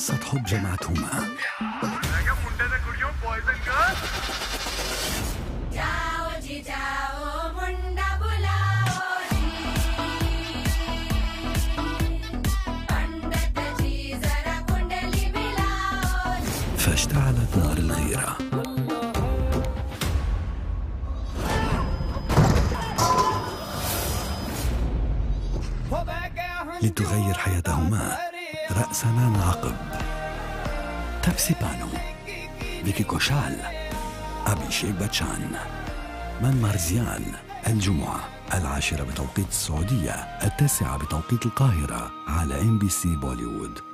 قصة حب جمعتهما. فاشتعلت نار الغيرة. لتغير حياتهما رأسا عقب. تابسي بانو، بيكي كوشال، أبيشيك باتشان. منمرزيان، الجمعة 10 بتوقيت السعودية، 9 بتوقيت القاهرة على MBC بوليوود.